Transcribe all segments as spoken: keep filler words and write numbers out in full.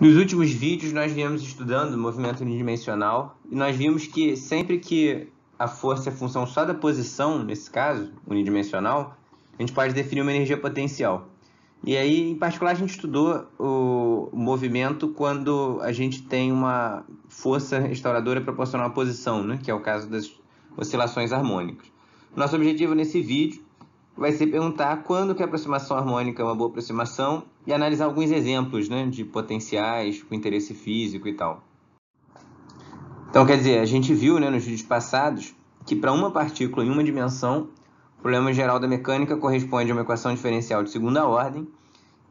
Nos últimos vídeos nós viemos estudando o movimento unidimensional e nós vimos que sempre que a força é função só da posição, nesse caso, unidimensional, a gente pode definir uma energia potencial. E aí, em particular, a gente estudou o movimento quando a gente tem uma força restauradora proporcional à posição, né? Que é o caso das oscilações harmônicas. Nosso objetivo nesse vídeo vai ser perguntar quando que a aproximação harmônica é uma boa aproximação e analisar alguns exemplos, né, de potenciais com interesse físico e tal. Então, quer dizer, a gente viu, né, nos vídeos passados que para uma partícula em uma dimensão, o problema geral da mecânica corresponde a uma equação diferencial de segunda ordem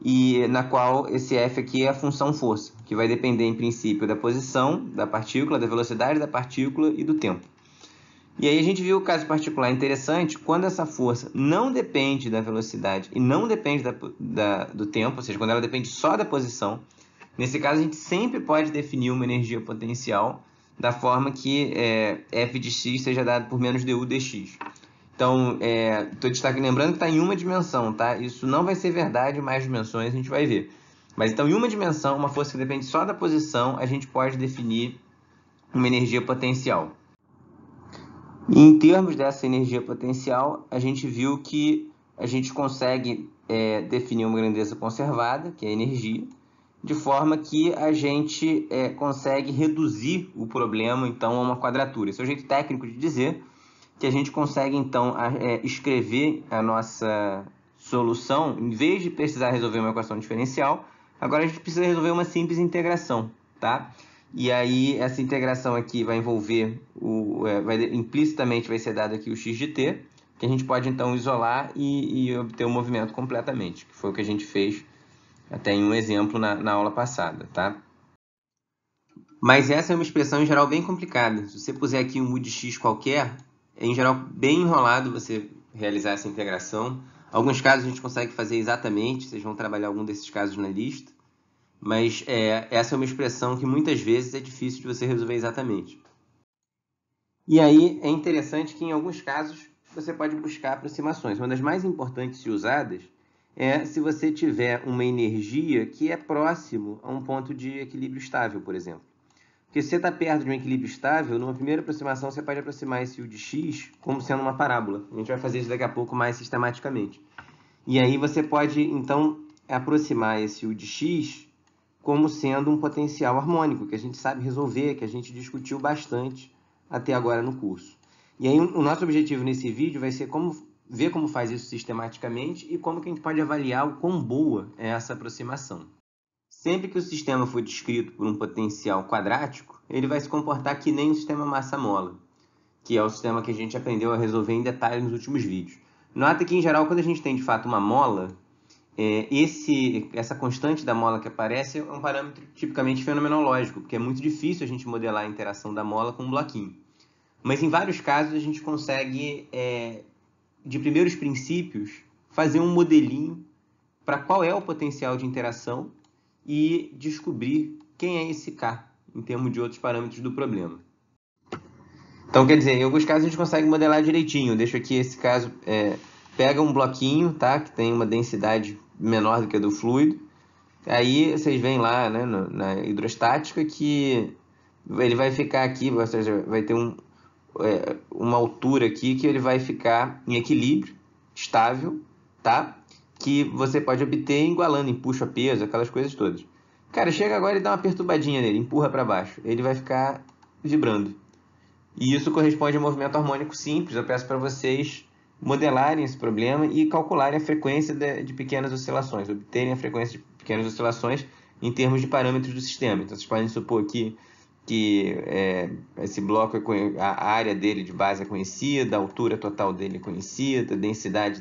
e na qual esse F aqui é a função força, que vai depender, em princípio, da posição da partícula, da velocidade da partícula e do tempo. E aí a gente viu o caso particular interessante quando essa força não depende da velocidade e não depende da, da, do tempo, ou seja, quando ela depende só da posição. Nesse caso, a gente sempre pode definir uma energia potencial da forma que é, F de x seja dado por menos du dx. Então, estou destacando, lembrando que está em uma dimensão, tá? Isso não vai ser verdade em mais dimensões, a gente vai ver. Mas então, em uma dimensão, uma força que depende só da posição, a gente pode definir uma energia potencial. Em termos dessa energia potencial, a gente viu que a gente consegue é, definir uma grandeza conservada, que é a energia, de forma que a gente é, consegue reduzir o problema, então, a uma quadratura. Esse é o jeito técnico de dizer que a gente consegue, então, a, é, escrever a nossa solução. Em vez de precisar resolver uma equação diferencial, agora a gente precisa resolver uma simples integração, tá? E aí, essa integração aqui vai envolver, o, vai, implicitamente vai ser dado aqui o x de t, que a gente pode então isolar e, e obter o movimento completamente, que foi o que a gente fez até em um exemplo na, na aula passada, tá? Mas essa é uma expressão em geral bem complicada. Se você puser aqui um u de x qualquer, é em geral bem enrolado você realizar essa integração. Alguns casos a gente consegue fazer exatamente, vocês vão trabalhar algum desses casos na lista. Mas é, essa é uma expressão que muitas vezes é difícil de você resolver exatamente. E aí é interessante que em alguns casos você pode buscar aproximações. Uma das mais importantes e usadas é se você tiver uma energia que é próximo a um ponto de equilíbrio estável, por exemplo. Porque se você está perto de um equilíbrio estável, numa primeira aproximação você pode aproximar esse u de x como sendo uma parábola. A gente vai fazer isso daqui a pouco mais sistematicamente. E aí você pode, então, aproximar esse u de x como sendo um potencial harmônico, que a gente sabe resolver, que a gente discutiu bastante até agora no curso. E aí o nosso objetivo nesse vídeo vai ser como, ver como faz isso sistematicamente e como que a gente pode avaliar o quão boa é essa aproximação. Sempre que o sistema for descrito por um potencial quadrático, ele vai se comportar que nem o sistema massa-mola, que é o sistema que a gente aprendeu a resolver em detalhe nos últimos vídeos. Nota que, em geral, quando a gente tem, de fato, uma mola, Esse, essa constante da mola que aparece é um parâmetro tipicamente fenomenológico, porque é muito difícil a gente modelar a interação da mola com um bloquinho. Mas em vários casos a gente consegue, é, de primeiros princípios, fazer um modelinho para qual é o potencial de interação e descobrir quem é esse K, em termos de outros parâmetros do problema. Então, quer dizer, em alguns casos a gente consegue modelar direitinho. Eu deixo aqui esse caso, é, pega um bloquinho, tá, que tem uma densidade menor do que a do fluido. Aí vocês veem lá, né, na hidrostática, que ele vai ficar aqui, ou seja, vai ter um, é, uma altura aqui que ele vai ficar em equilíbrio, estável, tá? Que você pode obter igualando empuxo a peso, aquelas coisas todas. Cara, chega agora e dá uma perturbadinha nele, empurra para baixo. Ele vai ficar vibrando. E isso corresponde a um movimento harmônico simples. Eu peço para vocês modelarem esse problema e calcularem a frequência de, de pequenas oscilações, obterem a frequência de pequenas oscilações em termos de parâmetros do sistema. Então, vocês podem supor aqui que é, esse bloco, é, a área dele de base é conhecida, a altura total dele é conhecida, a densidade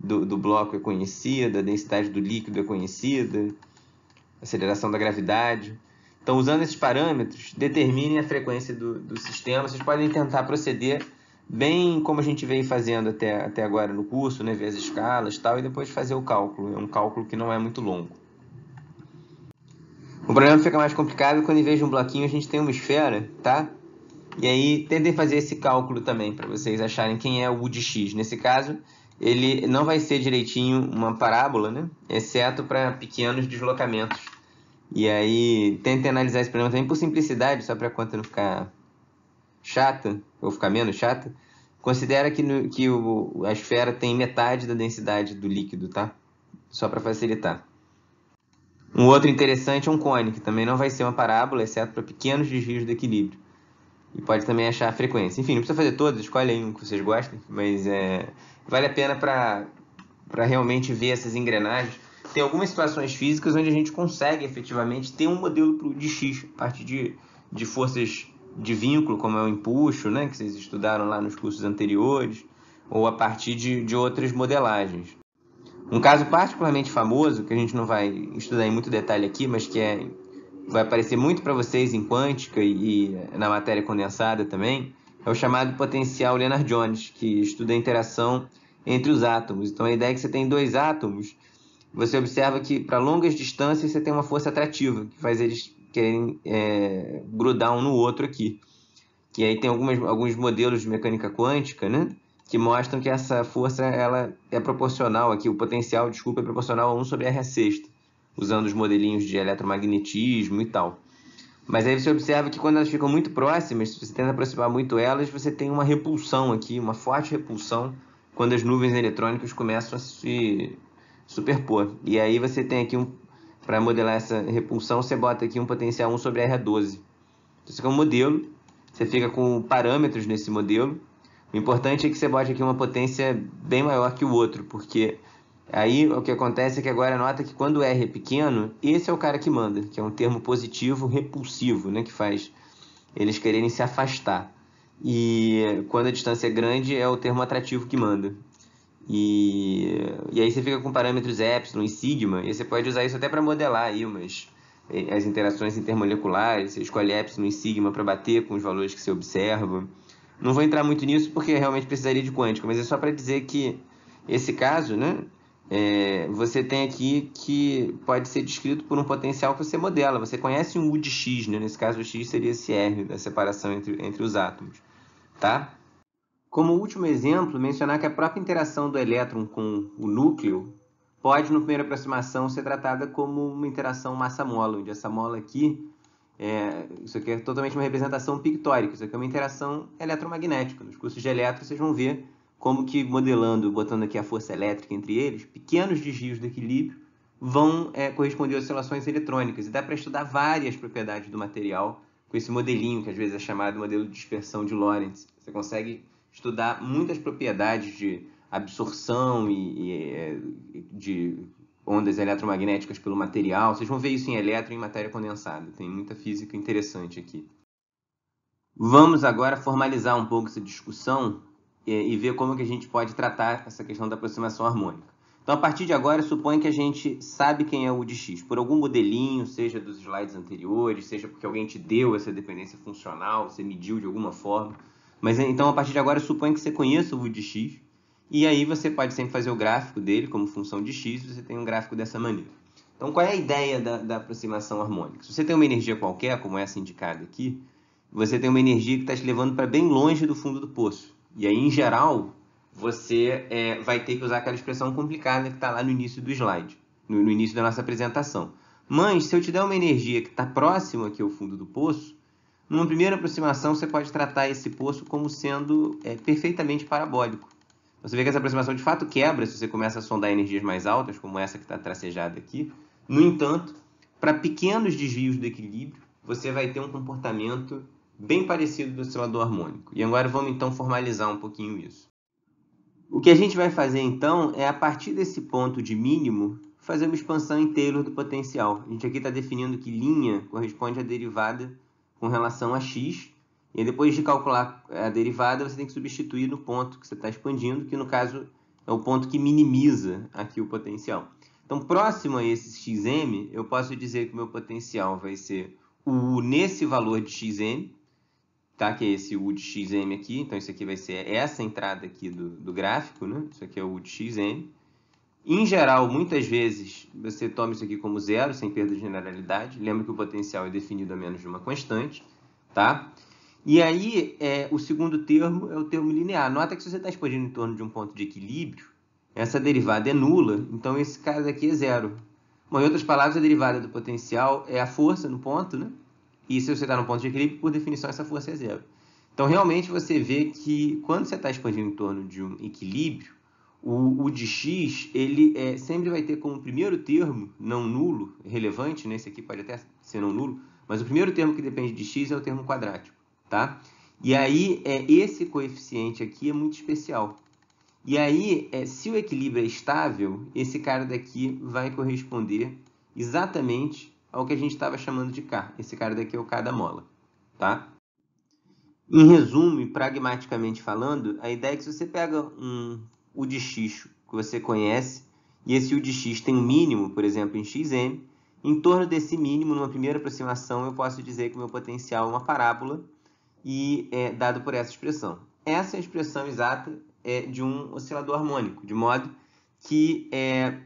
do, do bloco é conhecida, a densidade do líquido é conhecida, a aceleração da gravidade. Então, usando esses parâmetros, determinem a frequência do, do sistema. Vocês podem tentar proceder bem como a gente vem fazendo até, até agora no curso, né, ver as escalas e tal, e depois fazer o cálculo. É um cálculo que não é muito longo. O problema fica mais complicado quando, em vez de um bloquinho, a gente tem uma esfera, tá? E aí, tentem fazer esse cálculo também, para vocês acharem quem é o u de x. Nesse caso, ele não vai ser direitinho uma parábola, né? Exceto para pequenos deslocamentos E aí, tentei analisar esse problema também por simplicidade, só para a conta não ficar chata, ou ficar menos chata. Considera que, no, que o, a esfera tem metade da densidade do líquido, tá? Só para facilitar. Um outro interessante é um cone, que também não vai ser uma parábola, exceto para pequenos desvios do equilíbrio. E pode também achar a frequência. Enfim, não precisa fazer todos, escolhe aí um que vocês gostem, mas é, vale a pena para para realmente ver essas engrenagens. Tem algumas situações físicas onde a gente consegue efetivamente ter um modelo de X, a partir de, de forças de vínculo, como é o empuxo, né, que vocês estudaram lá nos cursos anteriores, ou a partir de, de outras modelagens. Um caso particularmente famoso, que a gente não vai estudar em muito detalhe aqui, mas que é, vai aparecer muito para vocês em quântica e, e na matéria condensada também, é o chamado potencial Lennard-Jones, que estuda a interação entre os átomos. Então a ideia é que você tem dois átomos, você observa que para longas distâncias você tem uma força atrativa, que faz eles querem é, grudar um no outro aqui. Que aí tem algumas, alguns modelos de mecânica quântica, né, que mostram que essa força ela é proporcional aqui, o potencial, desculpa, é proporcional a um sobre R sexta, usando os modelinhos de eletromagnetismo e tal. Mas aí você observa que quando elas ficam muito próximas, se você tenta aproximar muito elas, você tem uma repulsão aqui, uma forte repulsão, quando as nuvens eletrônicas começam a se superpor. E aí você tem aqui, um, para modelar essa repulsão, você bota aqui um potencial um sobre R doze. Então, você tem um modelo, você fica com parâmetros nesse modelo. O importante é que você bote aqui uma potência bem maior que o outro, porque aí o que acontece é que agora nota que quando R é pequeno, esse é o cara que manda, que é um termo positivo repulsivo, né, que faz eles quererem se afastar. E quando a distância é grande, é o termo atrativo que manda. E, e aí você fica com parâmetros epsilon e sigma, e você pode usar isso até para modelar aí umas, as interações intermoleculares. Você escolhe epsilon e sigma para bater com os valores que você observa. Não vou entrar muito nisso porque realmente precisaria de quântica, mas é só para dizer que esse caso, né, é, você tem aqui que pode ser descrito por um potencial que você modela. Você conhece um U de X, né? Nesse caso o X seria esse R, da separação entre, entre os átomos, tá? Como último exemplo, mencionar que a própria interação do elétron com o núcleo pode, na primeira aproximação, ser tratada como uma interação massa-mola, onde essa mola aqui, é, isso aqui é totalmente uma representação pictórica, isso aqui é uma interação eletromagnética. Nos cursos de elétron vocês vão ver como que modelando, botando aqui a força elétrica entre eles, pequenos desvios do equilíbrio vão é, corresponder a oscilações eletrônicas. E dá para estudar várias propriedades do material com esse modelinho, que às vezes é chamado modelo de dispersão de Lorentz. Você consegue estudar muitas propriedades de absorção e, e de ondas eletromagnéticas pelo material. Vocês vão ver isso em elétron e em matéria condensada. Tem muita física interessante aqui. Vamos agora formalizar um pouco essa discussão e, e ver como que a gente pode tratar essa questão da aproximação harmônica. Então, a partir de agora, suponha que a gente sabe quem é o U de X, por algum modelinho, seja dos slides anteriores, seja porque alguém te deu essa dependência funcional, você mediu de alguma forma. Mas então, a partir de agora, suponha que você conheça o U de X, e aí você pode sempre fazer o gráfico dele como função de X, você tem um gráfico dessa maneira. Então, qual é a ideia da, da aproximação harmônica? Se você tem uma energia qualquer, como essa indicada aqui, você tem uma energia que está te levando para bem longe do fundo do poço. E aí, em geral, você é, vai ter que usar aquela expressão complicada que está lá no início do slide, no, no início da nossa apresentação. Mas, se eu te der uma energia que está próxima aqui ao fundo do poço, numa primeira aproximação, você pode tratar esse poço como sendo é, perfeitamente parabólico. Você vê que essa aproximação de fato quebra se você começa a sondar energias mais altas, como essa que está tracejada aqui. No entanto, para pequenos desvios do equilíbrio, você vai ter um comportamento bem parecido do oscilador harmônico. E agora vamos então formalizar um pouquinho isso. O que a gente vai fazer então é, a partir desse ponto de mínimo, fazer uma expansão em Taylor do potencial. A gente aqui está definindo que linha corresponde à derivada com relação a x, e depois de calcular a derivada, você tem que substituir no ponto que você está expandindo, que no caso é o ponto que minimiza aqui o potencial. Então, próximo a esse xm, eu posso dizer que o meu potencial vai ser o U nesse valor de xm, tá? Que é esse U de xm aqui. Então, isso aqui vai ser essa entrada aqui do, do gráfico, né? Isso aqui é o U de xm. Em geral, muitas vezes, você toma isso aqui como zero, sem perda de generalidade. Lembra que o potencial é definido a menos de uma constante, tá? E aí, é, o segundo termo é o termo linear. Nota que se você está expandindo em torno de um ponto de equilíbrio, essa derivada é nula, então esse caso aqui é zero. Bom, em outras palavras, a derivada do potencial é a força no ponto, né? E se você está no ponto de equilíbrio, por definição, essa força é zero. Então, realmente, você vê que quando você está expandindo em torno de um equilíbrio, o, o de x ele é, sempre vai ter como primeiro termo não nulo, relevante, né? Esse aqui pode até ser não nulo, mas o primeiro termo que depende de x é o termo quadrático, tá? E aí, é, esse coeficiente aqui é muito especial. E aí, é, se o equilíbrio é estável, esse cara daqui vai corresponder exatamente ao que a gente estava chamando de K. Esse cara daqui é o K da mola, tá? Em resumo, e pragmaticamente falando, a ideia é que se você pega um U de X que você conhece, e esse U de X tem um mínimo, por exemplo, em Xm, em torno desse mínimo, numa primeira aproximação, eu posso dizer que o meu potencial é uma parábola, e é dado por essa expressão. Essa é a expressão exata é, de um oscilador harmônico, de modo que é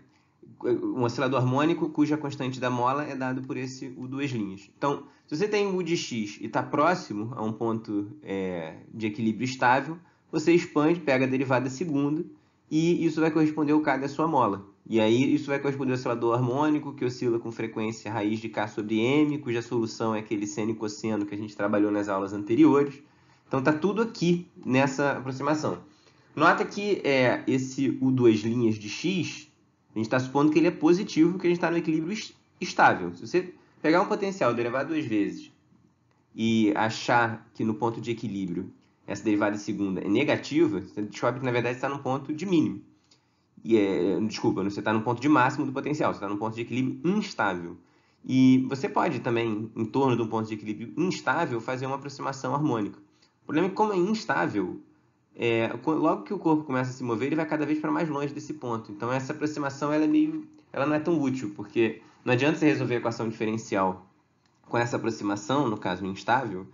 um oscilador harmônico cuja constante da mola é dado por esse U duas linhas. Então, se você tem U de X e está próximo a um ponto é, de equilíbrio estável, você expande, pega a derivada segunda e isso vai corresponder ao K da sua mola. E aí isso vai corresponder ao oscilador harmônico que oscila com frequência raiz de K sobre M, cuja solução é aquele seno e cosseno que a gente trabalhou nas aulas anteriores. Então está tudo aqui nessa aproximação. Nota que é, esse U duas linhas de X, a gente está supondo que ele é positivo, porque a gente está no equilíbrio estável. Se você pegar um potencial, derivar duas vezes e achar que no ponto de equilíbrio essa derivada segunda é negativa, você descobre que na verdade está no ponto de mínimo. E é, desculpa, você está no ponto de máximo do potencial, você está no ponto de equilíbrio instável. E você pode também, em torno de um ponto de equilíbrio instável, fazer uma aproximação harmônica. O problema é que, como é instável, é, logo que o corpo começa a se mover, ele vai cada vez para mais longe desse ponto. Então, essa aproximação ela é meio, ela não é tão útil, porque não adianta você resolver a equação diferencial com essa aproximação, no caso instável,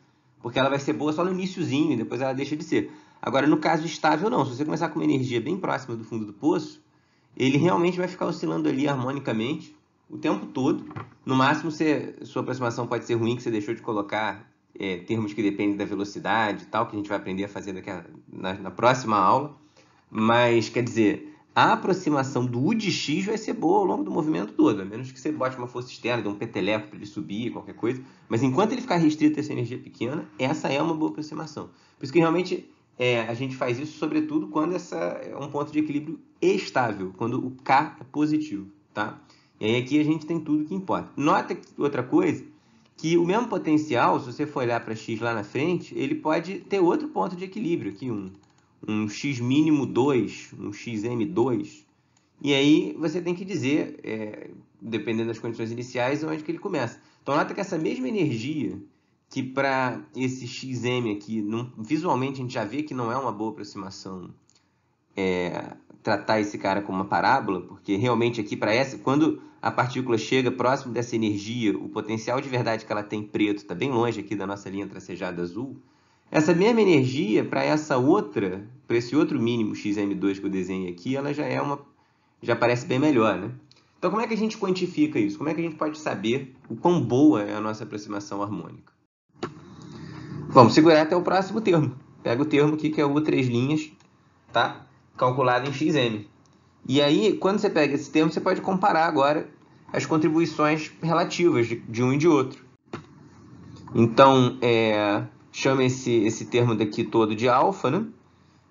porque ela vai ser boa só no iniciozinho e depois ela deixa de ser. Agora, no caso estável, não. Se você começar com uma energia bem próxima do fundo do poço, ele realmente vai ficar oscilando ali harmonicamente o tempo todo. No máximo, você, sua aproximação pode ser ruim, que você deixou de colocar é, termos que dependem da velocidade e tal, que a gente vai aprender a fazer daqui a, na, na próxima aula. Mas, quer dizer, a aproximação do U de X vai ser boa ao longo do movimento todo, a menos que você bote uma força externa, dê um peteleco para ele subir, qualquer coisa. Mas enquanto ele ficar restrito a essa energia pequena, essa é uma boa aproximação. Por isso que realmente... É, a gente faz isso, sobretudo, quando essa é um ponto de equilíbrio estável, quando o K é positivo, tá? E aí aqui a gente tem tudo que importa. Nota que, outra coisa, que o mesmo potencial, se você for olhar para X lá na frente, ele pode ter outro ponto de equilíbrio, aqui um, um X mínimo dois, um X M dois. E aí você tem que dizer, é, dependendo das condições iniciais, onde que ele começa. Então, nota que essa mesma energia... que para esse Xm aqui, não, visualmente a gente já vê que não é uma boa aproximação é, tratar esse cara como uma parábola, porque realmente aqui para essa, quando a partícula chega próximo dessa energia, o potencial de verdade que ela tem preto está bem longe aqui da nossa linha tracejada azul. Essa mesma energia para essa outra, para esse outro mínimo X M dois que eu desenhei aqui, ela já é uma, já parece bem melhor, né? Então como é que a gente quantifica isso? Como é que a gente pode saber o quão boa é a nossa aproximação harmônica? Vamos segurar até o próximo termo. Pega o termo aqui, que é o U três linhas, tá? Calculado em Xm. E aí, quando você pega esse termo, você pode comparar agora as contribuições relativas de um e de outro. Então, é, chama esse, esse termo daqui todo de alfa, né?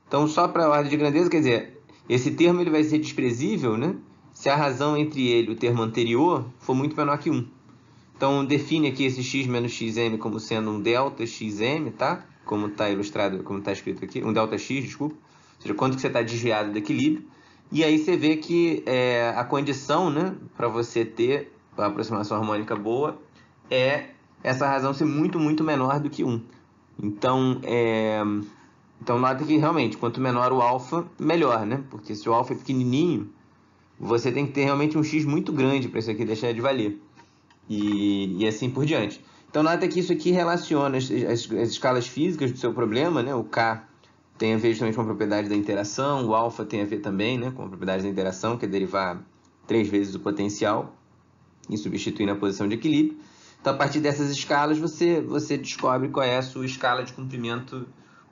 Então, só para a ordem de grandeza, quer dizer, esse termo ele vai ser desprezível, né? Se a razão entre ele e o termo anterior for muito menor que um. Então, define aqui esse x menos xm como sendo um delta xm, tá? Como está ilustrado, como está escrito aqui, um delta x, desculpa. Ou seja, quanto que você está desviado do equilíbrio. E aí você vê que é, a condição, né, para você ter a aproximação harmônica boa é essa razão ser muito, muito menor do que um. Então, é, então nota que realmente, quanto menor o alfa, melhor, né? Porque se o alfa é pequenininho, você tem que ter realmente um x muito grande para isso aqui deixar de valer. E, e assim por diante. Então, nota que isso aqui relaciona as, as, as escalas físicas do seu problema, né? O K tem a ver justamente com a propriedade da interação, o alfa tem a ver também, né, com a propriedade da interação, que é derivar três vezes o potencial e substituir na posição de equilíbrio. Então, a partir dessas escalas, você, você descobre qual é a sua escala de comprimento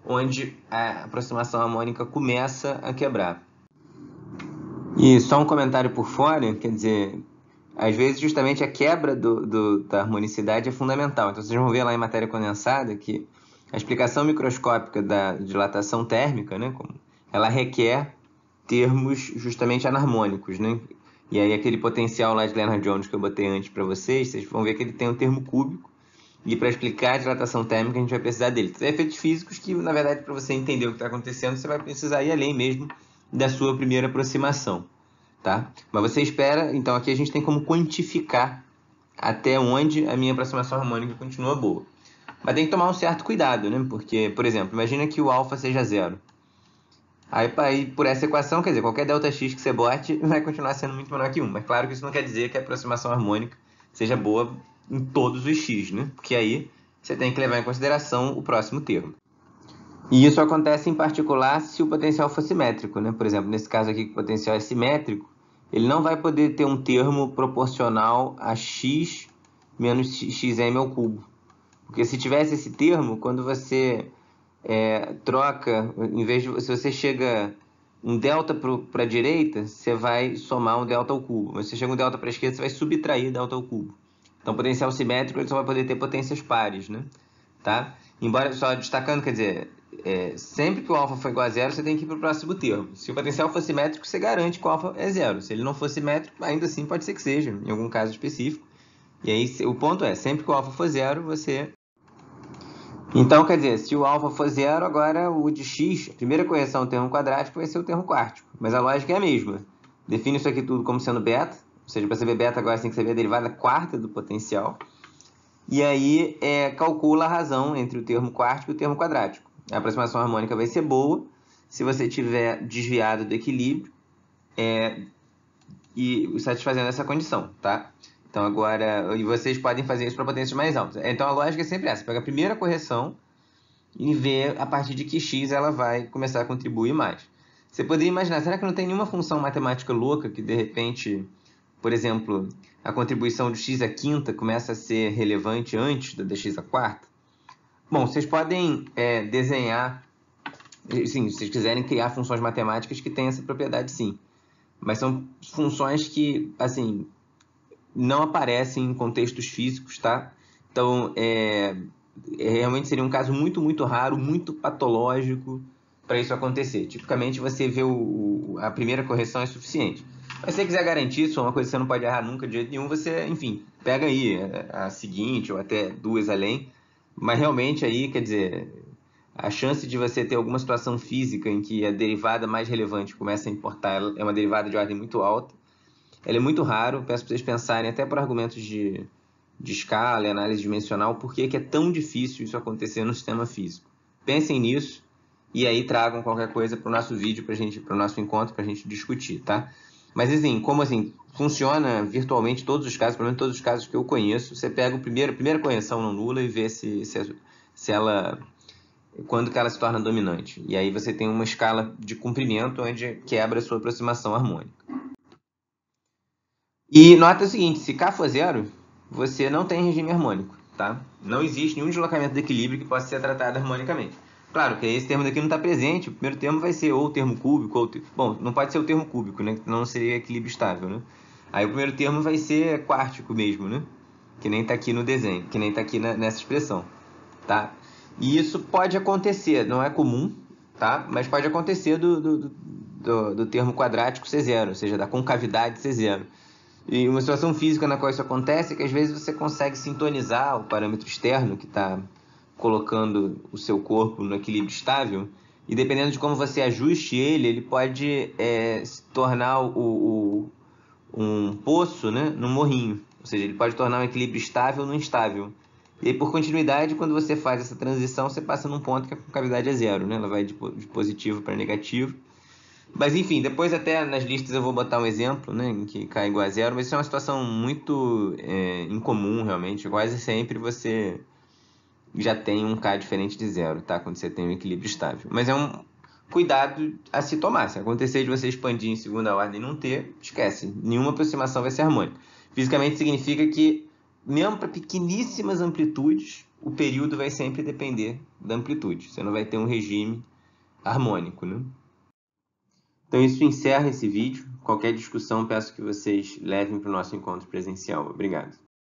onde a aproximação harmônica começa a quebrar. E só um comentário por fora, quer dizer... Às vezes, justamente, a quebra do, do, da harmonicidade é fundamental. Então, vocês vão ver lá em matéria condensada que a explicação microscópica da dilatação térmica, né, ela requer termos justamente anarmônicos, né? E aí aquele potencial lá de Lennard-Jones que eu botei antes para vocês, vocês vão ver que ele tem um termo cúbico, e para explicar a dilatação térmica a gente vai precisar dele. Então, efeitos físicos que, na verdade, para você entender o que está acontecendo, você vai precisar ir além mesmo da sua primeira aproximação, tá? Mas você espera, então aqui a gente tem como quantificar até onde a minha aproximação harmônica continua boa. Mas tem que tomar um certo cuidado, né? Porque, por exemplo, imagina que o alfa seja zero. Aí, aí, por essa equação, quer dizer, qualquer delta x que você bote vai continuar sendo muito menor que um. Mas claro que isso não quer dizer que a aproximação harmônica seja boa em todos os x, né? Porque aí você tem que levar em consideração o próximo termo. E isso acontece em particular se o potencial for simétrico, né? Por exemplo, nesse caso aqui que o potencial é simétrico, ele não vai poder ter um termo proporcional a x menos xm ao cubo. Porque se tivesse esse termo, quando você é, troca, em vez de, se você chega um delta para a direita, você vai somar um delta ao cubo. Mas se você chega um delta para a esquerda, você vai subtrair delta ao cubo. Então, potencial simétrico ele só vai poder ter potências pares, né? Tá? Embora, só destacando, quer dizer, é, sempre que o alfa for igual a zero, você tem que ir para o próximo termo. Se o potencial for simétrico, você garante que o alfa é zero. Se ele não for simétrico, ainda assim pode ser que seja, em algum caso específico. E aí, o ponto é, sempre que o alfa for zero, você... Então, quer dizer, se o alfa for zero, agora o de x, a primeira correção ao termo quadrático vai ser o termo quártico. Mas a lógica é a mesma. Define isso aqui tudo como sendo beta. Ou seja, para saber beta, agora você tem que saber a derivada quarta do potencial. E aí, é, calcula a razão entre o termo quártico e o termo quadrático. A aproximação harmônica vai ser boa se você tiver desviado do equilíbrio é, e satisfazendo essa condição, tá? Então, agora, e vocês podem fazer isso para potências mais altas. Então, a lógica é sempre essa. Pega a primeira correção e vê a partir de que x ela vai começar a contribuir mais. Você poderia imaginar, será que não tem nenhuma função matemática louca que, de repente, por exemplo, a contribuição do x à quinta começa a ser relevante antes da dx à quarta? Bom, vocês podem é, desenhar, sim, se vocês quiserem criar funções matemáticas que têm essa propriedade, sim. Mas são funções que, assim... não aparecem em contextos físicos, tá? Então, é, realmente seria um caso muito, muito raro, muito patológico para isso acontecer. Tipicamente, você vê o, o, a primeira correção é suficiente. Mas se você quiser garantir isso, uma coisa que você não pode errar nunca de jeito nenhum, você, enfim, pega aí a, a seguinte ou até duas além. Mas realmente aí, quer dizer, a chance de você ter alguma situação física em que a derivada mais relevante começa a importar é uma derivada de ordem muito alta. Ele é muito raro, peço para vocês pensarem até por argumentos de, de escala e análise dimensional, por que é tão difícil isso acontecer no sistema físico. Pensem nisso e aí tragam qualquer coisa para o nosso vídeo, para o nosso encontro, para a gente discutir, tá? Mas assim, como assim, funciona virtualmente todos os casos, pelo menos todos os casos que eu conheço, você pega o primeiro, a primeira correção não nula e vê se, se, se ela, quando que ela se torna dominante. E aí você tem uma escala de comprimento onde quebra a sua aproximação harmônica. E nota o seguinte, se K for zero, você não tem regime harmônico, tá? Não existe nenhum deslocamento de equilíbrio que possa ser tratado harmonicamente. Claro que esse termo daqui não está presente, o primeiro termo vai ser ou o termo cúbico, ou ter... bom, não pode ser o termo cúbico, né? Não seria equilíbrio estável, né? Aí o primeiro termo vai ser quártico mesmo, né? Que nem está aqui no desenho, que nem está aqui na, nessa expressão, tá? E isso pode acontecer, não é comum, tá? Mas pode acontecer do, do, do, do termo quadrático ser zero, ou seja, da concavidade ser zero. E uma situação física na qual isso acontece é que às vezes você consegue sintonizar o parâmetro externo que está colocando o seu corpo no equilíbrio estável e dependendo de como você ajuste ele, ele pode é, se tornar o, o, um poço, né, num morrinho. Ou seja, ele pode tornar um equilíbrio estável no instável. E aí, por continuidade, quando você faz essa transição, você passa num ponto que a concavidade é zero, né? Ela vai de positivo para negativo. Mas enfim, depois até nas listas eu vou botar um exemplo, né, em que K é igual a zero, mas isso é uma situação muito é, incomum realmente, quase sempre você já tem um K diferente de zero, tá, quando você tem um equilíbrio estável. Mas é um cuidado a se tomar, se acontecer de você expandir em segunda ordem e não ter, esquece, nenhuma aproximação vai ser harmônica. Fisicamente significa que mesmo para pequeníssimas amplitudes, o período vai sempre depender da amplitude, você não vai ter um regime harmônico, né? Então, isso encerra esse vídeo. Qualquer discussão, peço que vocês levem para o nosso encontro presencial. Obrigado.